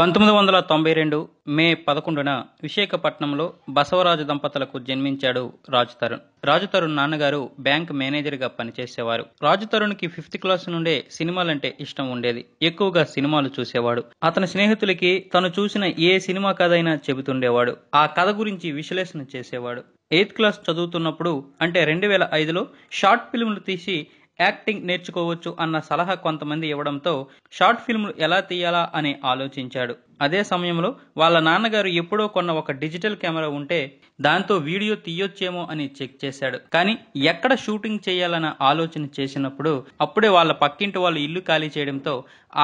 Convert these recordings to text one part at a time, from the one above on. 1992 మే 11న విశాఖపట్నంలో బసవరాజు దంపతులకు జన్మించాడు రాజ్ తరుణ్. రాజ్ తరుణ్ నాన్నగారు బ్యాంక్ మేనేజర్గా పనిచేసేవారు. రాజ్ తరుణ్కి 5th క్లాస్ నుండే సినిమాలంటే ఇష్టం ఉండేది. ఎక్కువగా సినిమాలు చూసేవాడు. అతని స్నేహితులకి తను చూసిన ఏ సినిమా కథైనా చెబుతుండేవాడు. ఆ కథ గురించి విశ్లేషణ చేసేవాడు. 8th క్లాస్ చదువుతున్నప్పుడు అంటే 2005లో షార్ట్ ఫిల్మ్లు తీసి యాక్టింగ్ నేర్చుకోవచ్చు అన్న సలహా కొంతమంది ఇవ్వడంతో షార్ట్ ఫిల్మ్లు ఎలా తీయాలా అని ఆలోచించాడు. అదే సమయంలో వాళ్ళ నాన్నగారు ఎప్పుడో కొన్న ఒక డిజిటల్ కెమెరా ఉంటే దాంతో వీడియో తీయొచ్చేమో అని చెక్ చేశాడు. కానీ ఎక్కడ షూటింగ్ చేయాలన్న ఆలోచన చేసినప్పుడు అప్పుడే వాళ్ళ పక్కింటి వాళ్ళు ఇల్లు ఖాళీ చేయడంతో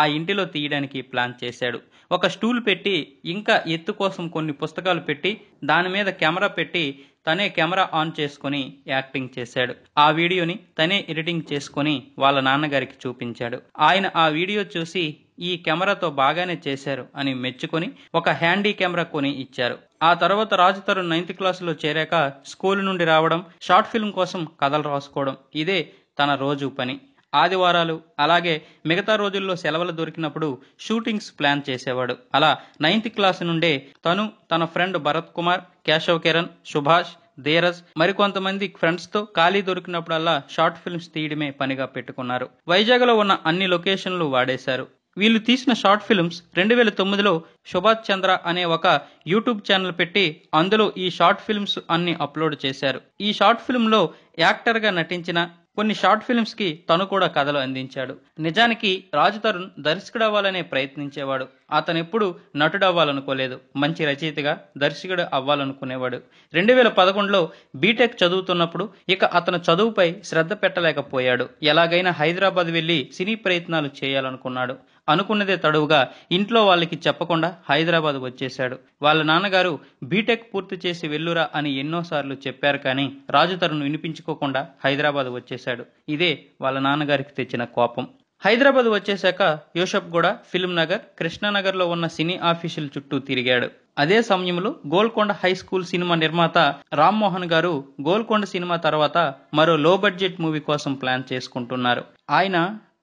ఆ ఇంటిలో తీయడానికి ప్లాన్ చేశాడు. ఒక స్టూల్ పెట్టి ఇంకా ఎత్తు కోసం కొన్ని పుస్తకాలు పెట్టి దాని మీద కెమెరా పెట్టి తనే కెమెరా ఆన్ చేసుకుని యాక్టింగ్ చేశాడు. ఆ వీడియోని తనే ఎడిటింగ్ చేసుకుని వాళ్ళ నాన్నగారికి చూపించాడు. ఆయన ఆ వీడియో చూసి ఈ కెమెరాతో బాగానే చేశారు అని మెచ్చుకొని ఒక హ్యాండీ కెమెరా కొని ఇచ్చారు. ఆ తర్వాత రాజ్ తరుణ్ 9th క్లాసులో చేరాక స్కూల్ నుండి రావడం, షార్ట్ ఫిల్మ్ కోసం కథలు రాసుకోవడం, ఇదే తన రోజు పని. ఆదివారాలు అలాగే మిగతా రోజుల్లో సెలవులు దొరికినప్పుడు షూటింగ్స్ ప్లాన్ చేసేవాడు. అలా 9th క్లాస్ నుండే తను, తన ఫ్రెండ్ భరత్ కుమార్, కేశవ్ కిరణ్, సుభాష్, ధీరజ్ మరికొంతమంది ఫ్రెండ్స్తో ఖాళీ దొరికినప్పుడల్లా షార్ట్ ఫిల్మ్స్ తీయడమే పనిగా పెట్టుకున్నారు. వైజాగ్లో ఉన్న అన్ని లొకేషన్లు వాడేశారు. వీళ్ళు తీసిన షార్ట్ ఫిల్మ్స్ 2009లో సుభాష్ చంద్ర అనే ఒక యూట్యూబ్ ఛానల్ పెట్టి అందులో ఈ షార్ట్ ఫిల్మ్స్ అన్ని అప్లోడ్ చేశారు. ఈ షార్ట్ ఫిల్మ్లో యాక్టర్గా నటించిన కొన్ని షార్ట్ ఫిల్మ్స్కి తను కూడా కథలు అందించాడు. నిజానికి రాజ్ తరుణ్ దర్శకుడవ్వాలనే ప్రయత్నించేవాడు. అతనెప్పుడు నటుడవ్వాలనుకోలేదు. మంచి రచయితగా దర్శకుడు అవ్వాలనుకునేవాడు. 2011లో బీటెక్ చదువుతున్నప్పుడు ఇక అతను చదువుపై శ్రద్ధ పెట్టలేకపోయాడు. ఎలాగైనా హైదరాబాద్ వెళ్ళి సినీ ప్రయత్నాలు చేయాలనుకున్నాడు. అనుకున్నదే తడవుగా ఇంట్లో వాళ్ళకి చెప్పకుండా హైదరాబాద్ వచ్చేశాడు. వాళ్ళ నాన్నగారు బీటెక్ పూర్తి చేసి వెళ్ళురా అని ఎన్నోసార్లు చెప్పారు. కానీ రాజ్ తరుణ్ వినిపించుకోకుండా హైదరాబాద్ వచ్చేశాడు. ఇదే వాళ్ళ నాన్నగారికి తెచ్చిన కోపం. హైదరాబాద్ వచ్చేశాక యూసఫ్గూడ, ఫిల్మ్నగర్, కృష్ణానగర్లో ఉన్న సినీ ఆఫీసుల చుట్టూ తిరిగాడు. అదే సమయంలో గోల్కొండ హై స్కూల్ సినిమా నిర్మాత రామ్ మోహన్ గారు గోల్కొండ సినిమా తర్వాత మరో లో బడ్జెట్ మూవీ కోసం ప్లాన్ చేసుకుంటున్నారు. ఆయన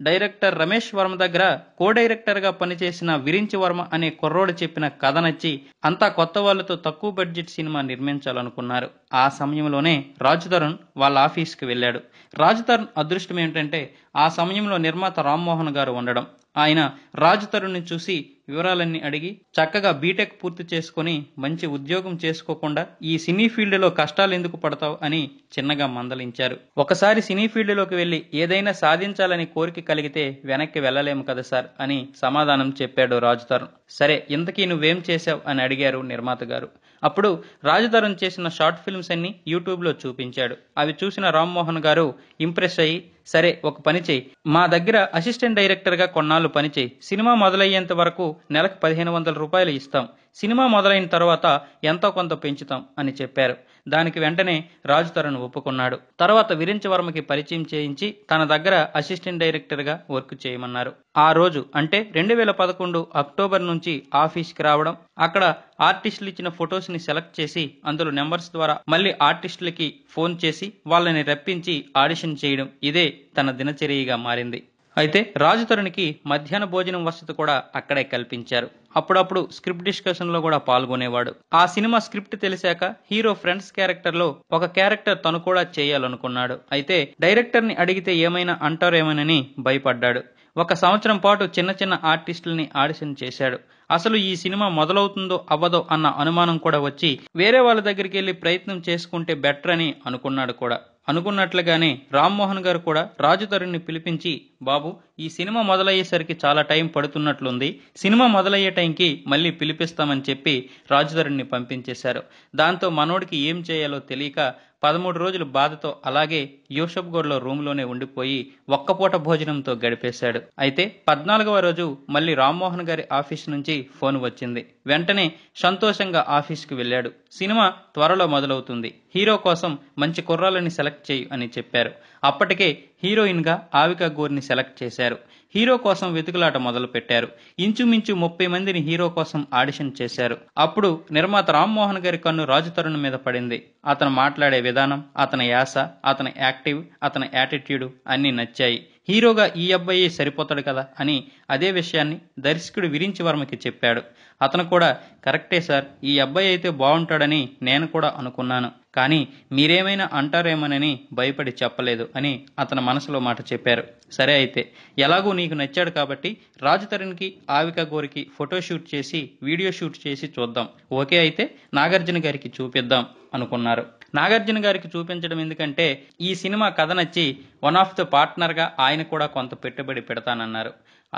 డైరెక్టర్ రమేష్ వర్మ దగ్గర కో డైరెక్టర్గా పనిచేసిన విరించి వర్మ అనే కుర్రోడు చెప్పిన కథ నచ్చి అంతా కొత్త వాళ్ళతో తక్కువ బడ్జెట్ సినిమా నిర్మించాలనుకున్నారు. ఆ సమయంలోనే రాజ్ తరుణ్ వాళ్ళ ఆఫీస్కి వెళ్ళాడు. రాజ్ తరుణ్ అదృష్టం ఏమిటంటే ఆ సమయంలో నిర్మాత రామ్మోహన్ గారు ఉండడం. ఆయన రాజ్ తరుణ్ని చూసి వివరాలన్నీ అడిగి చక్కగా బీటెక్ పూర్తి చేసుకుని మంచి ఉద్యోగం చేసుకోకుండా ఈ సినీ ఫీల్డ్లో కష్టాలు ఎందుకు పడతావు అని చిన్నగా మందలించారు. ఒకసారి సినీ ఫీల్డ్లోకి వెళ్ళి ఏదైనా సాధించాలని కోరిక కలిగితే వెనక్కి వెళ్ళలేము కదా సార్ అని సమాధానం చెప్పాడు రాజ్ తరుణ్. సరే, ఇంతకీ నువ్వేం చేశావు అని అడిగారు నిర్మాత గారు. అప్పుడు రాజ్ తరుణ్ చేసిన షార్ట్ ఫిల్మ్స్ అన్ని యూట్యూబ్లో చూపించాడు. అవి చూసిన రామ్మోహన్ గారు ఇంప్రెస్ అయ్యి, సరే ఒక పని చేయి, మా దగ్గర అసిస్టెంట్ డైరెక్టర్గా కొన్నాళ్ళు పనిచేయి, సినిమా మొదలయ్యేంత వరకు నెలకు 1500 రూపాయలు ఇస్తాం, సినిమా మొదలైన తర్వాత ఎంతో కొంత పెంచుతాం అని చెప్పారు. దానికి వెంటనే రాజ్ తరుణ్ ఒప్పుకున్నాడు. తర్వాత విరించి వర్మకి పరిచయం చేయించి తన దగ్గర అసిస్టెంట్ డైరెక్టర్గా వర్క్ చేయమన్నారు. ఆ రోజు అంటే 2011 అక్టోబర్ నుంచి ఆఫీస్కి రావడం, అక్కడ ఆర్టిస్టులు ఇచ్చిన ఫొటోస్ని సెలెక్ట్ చేసి అందులో నెంబర్స్ ద్వారా మళ్ళీ ఆర్టిస్టులకి ఫోన్ చేసి వాళ్ళని రప్పించి ఆడిషన్ చేయడం, ఇదే తన దినచర్యగా మారింది. అయితే రాజ్ తరుణ్కి మధ్యాహ్న భోజనం వసతి కూడా అక్కడే కల్పించారు. అప్పుడప్పుడు స్క్రిప్ట్ డిస్కషన్లో కూడా పాల్గొనేవాడు. ఆ సినిమా స్క్రిప్ట్ తెలిసాక హీరో ఫ్రెండ్స్ క్యారెక్టర్లో ఒక క్యారెక్టర్ తను కూడా చేయాలనుకున్నాడు. అయితే డైరెక్టర్ని అడిగితే ఏమైనా అంటారేమోనని భయపడ్డాడు. 1 సంవత్సరం పాటు చిన్న చిన్న ఆర్టిస్టులని ఆడిషన్ చేశాడు. అసలు ఈ సినిమా మొదలవుతుందో అవ్వదో అన్న అనుమానం కూడా వచ్చి వేరే వాళ్ళ దగ్గరికి వెళ్ళి ప్రయత్నం చేసుకుంటే బెటర్ అని అనుకున్నాడు కూడా. అనుకున్నట్లుగానే రామ్మోహన్ గారు కూడా రాజ్ తరుణ్ని పిలిపించి, బాబు ఈ సినిమా మొదలయ్యేసరికి చాలా టైం పడుతున్నట్లుంది, సినిమా మొదలయ్యే టైంకి మళ్ళీ పిలిపిస్తామని చెప్పి రాజ్ తరుణ్ని పంపించేశారు. దాంతో మనోడికి ఏం చేయాలో తెలియక 13 రోజులు బాధతో అలాగే యూసఫ్గూడలో రూమ్లోనే ఉండిపోయి ఒక్కపూట భోజనంతో గడిపేశాడు. అయితే 14వ రోజు మళ్ళీ రామ్మోహన్ గారి ఆఫీస్ నుంచి ఫోన్ వచ్చింది. వెంటనే సంతోషంగా ఆఫీస్కి వెళ్ళాడు. సినిమా త్వరలో మొదలవుతుంది, హీరో కోసం మంచి కుర్రాలని సెలెక్ట్ చేయు అని చెప్పారు. అప్పటికే హీరోయిన్గా ఆవికా గోర్ని సెలెక్ట్ చేశారు. హీరో కోసం వెతుకులాట మొదలుపెట్టారు. ఇంచుమించు 30 మందిని హీరో కోసం ఆడిషన్ చేశారు. అప్పుడు నిర్మాత రామ్మోహన్ గారి కన్ను రాజ్ తరుణ్ మీద పడింది. అతను మాట్లాడే విధానం, అతని యాస, అతని యాక్టివ్, అతని యాటిట్యూడ్ అన్నీ నచ్చాయి. హీరోగా ఈ అబ్బాయి సరిపోతాడు కదా అని అదే విషయాన్ని దర్శకుడు విరించి వర్మకి చెప్పాడు. అతను కూడా కరెక్టే సార్, ఈ అబ్బాయి అయితే బాగుంటాడని నేను కూడా అనుకున్నాను, కానీ మీరేమైనా అంటారేమోనని భయపడి చెప్పలేదు అని అతని మనసులో మాట చెప్పారు. సరే అయితే ఎలాగూ నీకు నచ్చాడు కాబట్టి రాజ్ తరుణ్కి ఆవికా గోరికి ఫోటో షూట్ చేసి వీడియో షూట్ చేసి చూద్దాం, ఓకే అయితే నాగార్జున గారికి చూపిద్దాం అనుకున్నారు. నాగార్జున గారికి చూపించడం ఎందుకంటే ఈ సినిమా కథ నచ్చి వన్ ఆఫ్ ద పార్ట్నర్గా ఆయన కూడా కొంత పెట్టుబడి పెడతానన్నారు,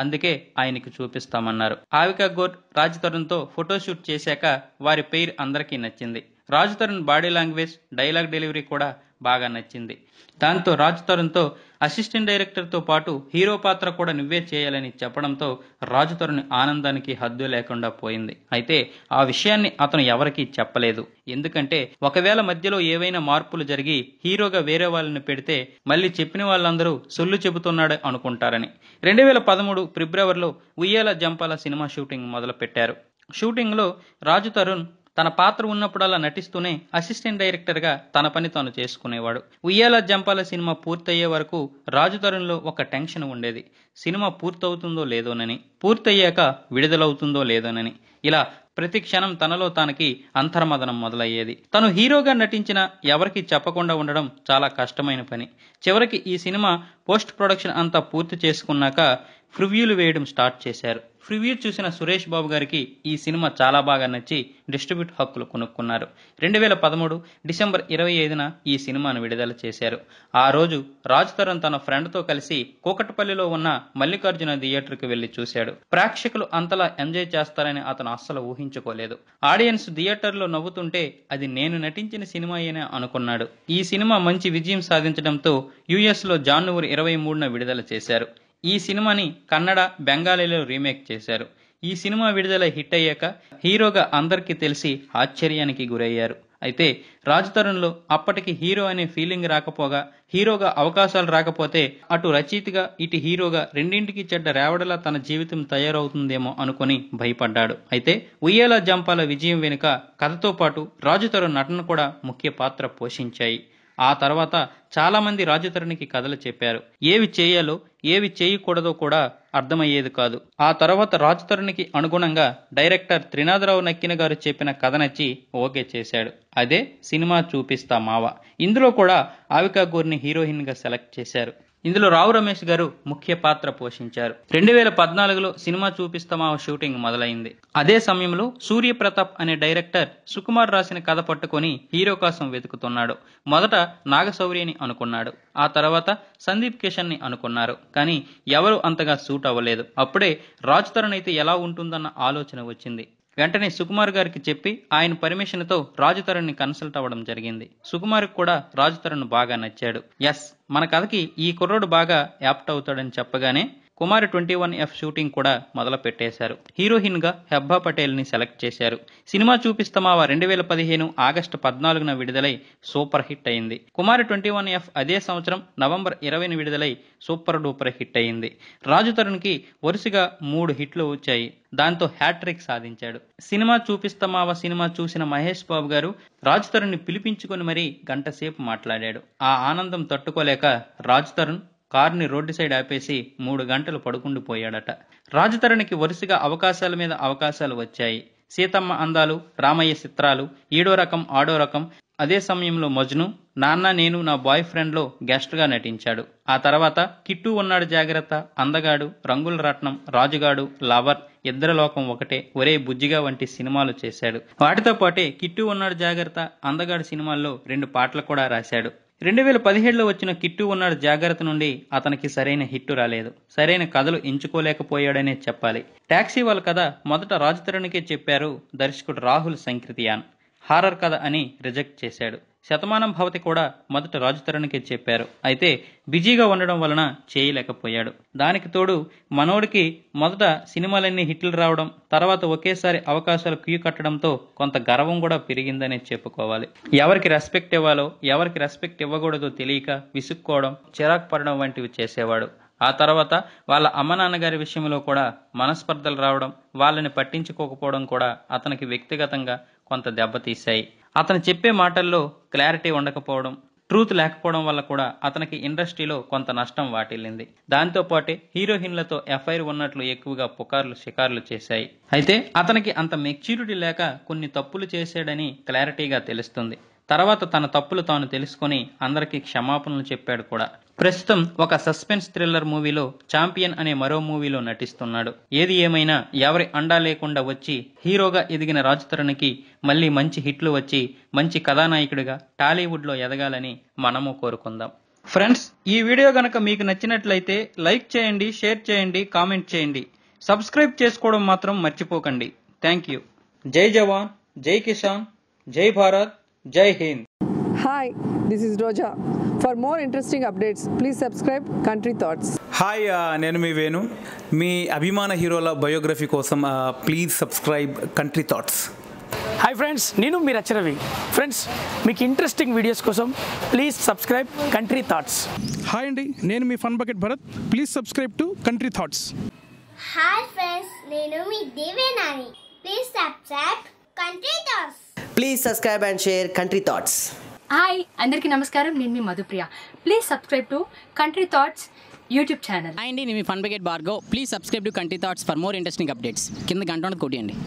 అందుకే ఆయనకి చూపిస్తామన్నారు. ఆవికా గోర్ రాజ్ తరుణ్తో ఫోటోషూట్ చేశాక వారి పేరు అందరికీ నచ్చింది. Raj Tarun body language, dialogue delivery కూడా బాగా నచ్చింది. దాంతో రాజ్ తరుణ్తో అసిస్టెంట్ డైరెక్టర్తో పాటు హీరో పాత్ర కూడా నువ్వే చేయాలని చెప్పడంతో రాజ్ తరుణ్ ఆనందానికి హద్దు లేకుండా పోయింది. అయితే ఆ విషయాన్ని అతను ఎవరికీ చెప్పలేదు, ఎందుకంటే ఒకవేళ మధ్యలో ఏవైనా మార్పులు జరిగి హీరోగా వేరే వాళ్ళని పెడితే మళ్ళీ చెప్పిన వాళ్ళందరూ సొల్లు చెబుతున్నాడు అనుకుంటారని. 2013 ఫిబ్రవరిలో ఉయ్యాల జంపాల సినిమా షూటింగ్ మొదలుపెట్టారు. షూటింగ్లో రాజ్ తరుణ్ తన పాత్ర ఉన్నప్పుడల్లా నటిస్తూనే అసిస్టెంట్ డైరెక్టర్గా తన పని తాను చేసుకునేవాడు. ఉయ్యాల జంపాల సినిమా పూర్తయ్యే వరకు రాజ్ తరుణ్లో ఒక టెన్షన్ ఉండేది, సినిమా పూర్తవుతుందో లేదోనని, పూర్తయ్యాక విడుదలవుతుందో లేదోనని. ఇలా ప్రతి క్షణం తనలో తనకి అంతర్మదనం మొదలయ్యేది. తను హీరోగా నటించిన ఎవరికి చెప్పకుండా ఉండడం చాలా కష్టమైన పని. చివరికి ఈ సినిమా పోస్ట్ ప్రొడక్షన్ అంతా పూర్తి చేసుకున్నాక ప్రివ్యూలు వేయడం స్టార్ట్ చేశారు. ప్రివ్యూ చూసిన సురేష్ బాబు గారికి ఈ సినిమా చాలా బాగా నచ్చి డిస్ట్రిబ్యూట్ హక్కులు కొనుక్కున్నారు. 2013 డిసెంబర్ 25న ఈ సినిమాను విడుదల చేశారు. ఆ రోజు రాజ్ తరుణ్ తన ఫ్రెండ్తో కలిసి కూకట్పల్లిలో ఉన్న మల్లికార్జున థియేటర్కి వెళ్లి చూశాడు. ప్రేక్షకులు అంతలా ఎంజాయ్ చేస్తారని అతను అస్సలు ఊహించుకోలేదు. ఆడియన్స్ థియేటర్లో నవ్వుతుంటే అది నేను నటించిన సినిమాయేనే అనుకున్నాడు. ఈ సినిమా మంచి విజయం సాధించడంతో యుఎస్లో జనవరి 23న విడుదల చేశారు. ఈ సినిమాని కన్నడ, బెంగాలీలో రీమేక్ చేశారు. ఈ సినిమా విడుదల హిట్ అయ్యాక హీరోగా అందరికీ తెలిసి ఆశ్చర్యానికి గురయ్యారు. అయితే రాజ్ తరుణ్లో అప్పటికి హీరో అనే ఫీలింగ్ రాకపోగా, హీరోగా అవకాశాలు రాకపోతే అటు రచయితగా ఇటు హీరోగా రెండింటికి చెడ్డ రేవడలా తన జీవితం తయారవుతుందేమో అనుకుని భయపడ్డాడు. అయితే ఉయ్యాల జంపాల విజయం వెనుక కథతో పాటు రాజ్ తరుణ్ నటన కూడా ముఖ్య పాత్ర పోషించాయి. ఆ తర్వాత చాలామంది రాజ్ తరుణ్కి కథలు చెప్పారు. ఏవి చేయాలో ఏవి చేయకూడదో కూడా అర్థమయ్యేది కాదు. ఆ తర్వాత రాజ్ తరుణ్కి అనుగుణంగా డైరెక్టర్ త్రినాథరావు నక్కిన గారు చెప్పిన కథ నచ్చి ఓకే చేశాడు. అదే సినిమా చూపిస్తా మావా. ఇందులో కూడా ఆవికా గోర్ని హీరోయిన్గా సెలెక్ట్ చేశారు. ఇందులో రావు రమేష్ గారు ముఖ్య పాత్ర పోషించారు. 2014లో సినిమా చూపిస్తామా షూటింగ్ మొదలైంది. అదే సమయంలో సూర్య ప్రతాప్ అనే డైరెక్టర్ సుకుమార్ రాసిన కథ పట్టుకొని హీరో కోసం వెతుకుతున్నాడు. మొదట నాగశౌర్యని అనుకున్నాడు, ఆ తర్వాత సందీప్ కిషన్ని అనుకున్నారు, కానీ ఎవరు అంతగా సూట్ అవ్వలేదు. అప్పుడే రాజ్ తరుణ్ అయితే ఎలా ఉంటుందన్న ఆలోచన వచ్చింది. వెంటనే సుకుమార్ గారికి చెప్పి ఆయన పర్మిషన్తో రాజ్ తరుణ్ని కన్సల్ట్ అవ్వడం జరిగింది. సుకుమార్కి కూడా రాజ్ తరుణ్ బాగా నచ్చాడు. ఎస్, మన కథకి ఈ కుర్రోడు బాగా యాప్ట్ అవుతాడని చెప్పగానే కుమార్ 21F షూటింగ్ కూడా మొదలు పెట్టేశారు. హీరోయిన్గా హెబ్బా పటేల్ని సెలెక్ట్ చేశారు. సినిమా చూపిస్తామావా 2015 ఆగస్టు 14న విడుదలై సూపర్ హిట్ అయింది. కుమార్ 21F అదే సంవత్సరం నవంబర్ 20న విడుదలై సూపర్ డూపర్ హిట్ అయింది. రాజ్ తరుణ్కి వరుసగా 3 హిట్లు వచ్చాయి. దాంతో హ్యాట్రిక్ సాధించాడు. సినిమా చూపిస్తామావా సినిమా చూసిన మహేష్ బాబు గారు రాజ్ తరుణ్ని పిలిపించుకుని మరీ గంట సేపు మాట్లాడాడు. ఆ ఆనందం తట్టుకోలేక రాజ్ తరుణ్ కార్ని రోడ్డు సైడ్ ఆపేసి 3 గంటలు పడుకుండిపోయాడట. రాజ్ తరుణ్కి వరుసగా అవకాశాల మీద అవకాశాలు వచ్చాయి. సీతమ్మ అందాలు, రామయ్య చిత్రాలు, ఏడో రకం ఆడో రకం, అదే సమయంలో మజ్ను, నాన్న నేను నా బాయ్ ఫ్రెండ్లో గెస్ట్గా నటించాడు. ఆ తర్వాత కిట్టు ఉన్నాడు జాగ్రత్త, అందగాడు, రంగుల రత్నం, రాజుగాడు, లవర్, ఇద్దరు లోకం ఒకటే, ఒరే బుజ్జిగా వంటి సినిమాలు చేశాడు. వాటితో పాటే కిట్టు ఉన్నాడు జాగ్రత్త, అందగాడు సినిమాల్లో 2 పాటలు కూడా రాశాడు. 2017లో వచ్చిన కిట్టు ఉన్నాడు జాగ్రత్త నుండి అతనికి సరైన హిట్టు రాలేదు, సరైన కథలు ఎంచుకోలేకపోయాడనే చెప్పాలి. ట్యాక్సీ వాళ్ళ కథ మొదట రాజ్ తరుణ్కే చెప్పారు దర్శకుడు రాహుల్ సంక్రిత్యాన్. హారర్ కథ అని రిజెక్ట్ చేశాడు. శతమానం భవతి కూడా మొదట రాజ్ తరుణ్కే చెప్పారు. అయితే బిజీగా ఉండడం వలన చేయలేకపోయాడు. దానికి తోడు మనోడికి మొదట సినిమాలన్నీ హిట్లు రావడం, తర్వాత ఒకేసారి అవకాశాలు క్యూ కట్టడంతో కొంత గర్వం కూడా పెరిగిందనే చెప్పుకోవాలి. ఎవరికి రెస్పెక్ట్ ఇవ్వాలో ఎవరికి రెస్పెక్ట్ ఇవ్వకూడదో తెలియక విసుక్కోవడం, చిరాకు పడడం వంటివి చేసేవాడు. ఆ తర్వాత వాళ్ళ అమ్మ నాన్నగారి విషయంలో కూడా మనస్పర్ధలు రావడం, వాళ్ళని పట్టించుకోకపోవడం కూడా అతనికి వ్యక్తిగతంగా కొంత దెబ్బతీశాయి. అతను చెప్పే మాటల్లో క్లారిటీ ఉండకపోవడం, ట్రూత్ లేకపోవడం వల్ల కూడా అతనికి ఇండస్ట్రీలో కొంత నష్టం వాటిల్లింది. దాంతోపాటే హీరోయిన్లతో ఎఫ్ఐఆర్ ఉన్నట్లు ఎక్కువగా పుకార్లు షికార్లు చేశాయి. అయితే అతనికి అంత మెచ్యూరిటీ లేక కొన్ని తప్పులు చేశాడని క్లారిటీగా తెలుస్తుంది. తర్వాత తన తప్పులు తాను తెలుసుకొని అందరికీ క్షమాపణలు చెప్పాడు కూడా. ప్రస్తుతం ఒక సస్పెన్స్ థ్రిల్లర్ మూవీలో, ఛాంపియన్ అనే మరో మూవీలో నటిస్తున్నాడు. ఏది ఏమైనా ఎవరి అండా లేకుండా వచ్చి హీరోగా ఎదిగిన రాజ్ తరుణ్కి మళ్ళీ మంచి హిట్లు వచ్చి మంచి కథానాయకుడిగా టాలీవుడ్లో ఎదగాలని మనము కోరుకుందాం. ఫ్రెండ్స్, ఈ వీడియో గనక మీకు నచ్చినట్లయితే లైక్ చేయండి, షేర్ చేయండి, కామెంట్ చేయండి. సబ్స్క్రైబ్ చేసుకోవడం మాత్రం మర్చిపోకండి. Thank you. జై జవాన్, జై కిసాన్, జై భారత్, జై Hind. Hi, this is Roja. For more interesting updates please subscribe country thoughts. Hi, నేను మీ వేణు. మీ అభిమాన హీరోల బయోగ్రఫీ కోసం please subscribe country thoughts. Hi friends, నేను మీ రచరవి. ఫ్రెండ్స్, మీకు ఇంట్రెస్టింగ్ వీడియోస్ కోసం please subscribe country thoughts. Hi అండి, నేను మీ fun bucket Bharat. Please subscribe to country thoughts. Hi friends, నేను మీ దేవేనాని. Please subscribe country thoughts. Please subscribe and share Country Thoughts. Hi, andarki namaskaram. Nenu mi Madhupriya. Please subscribe to Country Thoughts YouTube channel. Hi andi, nenu mi Fun Bucket Bargo. Please subscribe to Country Thoughts for more interesting updates. Kinda gantonu kodiyandi.